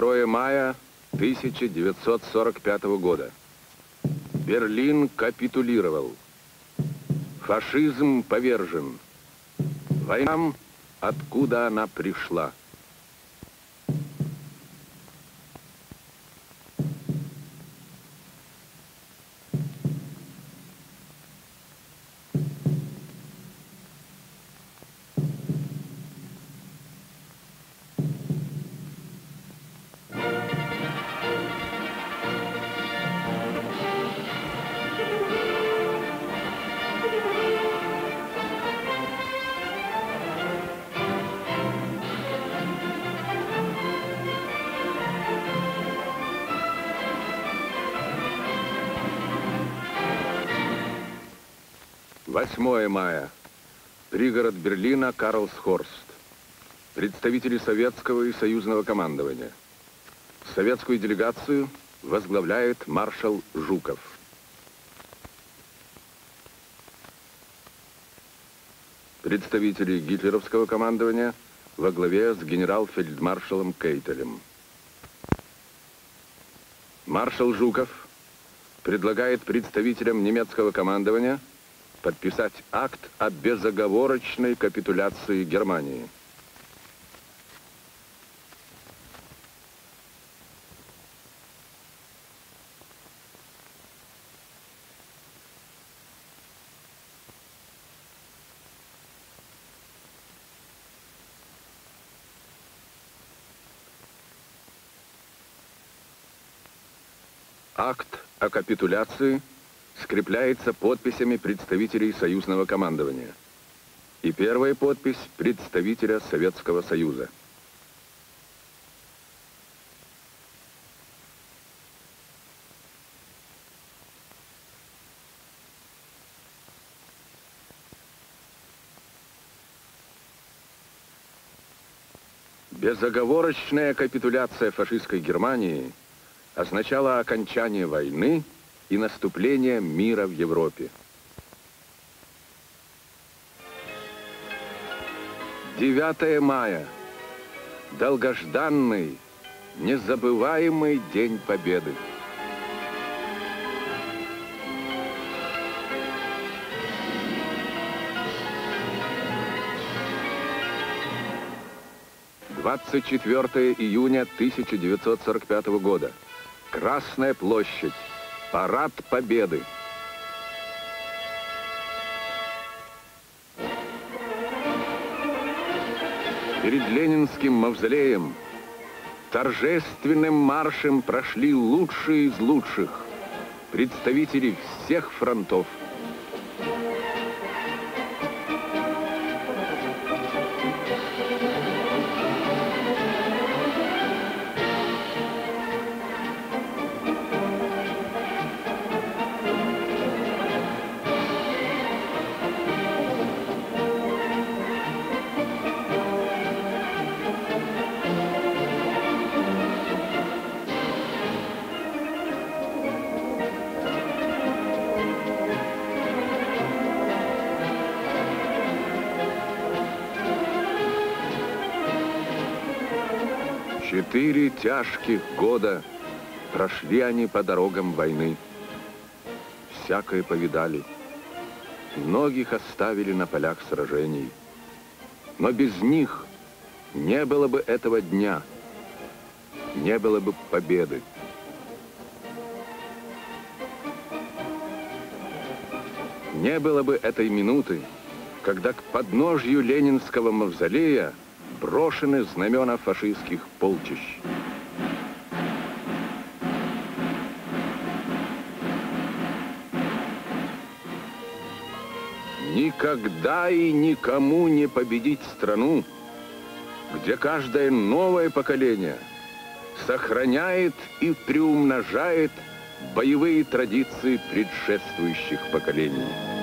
2 мая 1945 года. Берлин капитулировал. Фашизм повержен. Война, откуда она пришла. Мая. Пригород Берлина, Карлсхорст. Представители советского и союзного командования. Советскую делегацию возглавляет маршал Жуков. Представители гитлеровского командования во главе с генерал-фельдмаршалом Кейтелем. Маршал Жуков предлагает представителям немецкого командования подписать акт о безоговорочной капитуляции Германии. Акт о капитуляции скрепляется подписями представителей союзного командования. И первая подпись представителя Советского Союза. Безоговорочная капитуляция фашистской Германии означала окончание войны и наступление мира в Европе. 9 мая. Долгожданный, незабываемый День Победы. «24 июня 1945 года. Красная площадь. Парад Победы. Перед Ленинским мавзолеем торжественным маршем прошли лучшие из лучших представители всех фронтов. Четыре тяжких года прошли они по дорогам войны. Всякое повидали. Многих оставили на полях сражений. Но без них не было бы этого дня, не было бы победы. Не было бы этой минуты, когда к подножью Ленинского мавзолея брошены знамена фашистских полчищ. Никогда и никому не победить страну, где каждое новое поколение сохраняет и приумножает боевые традиции предшествующих поколений.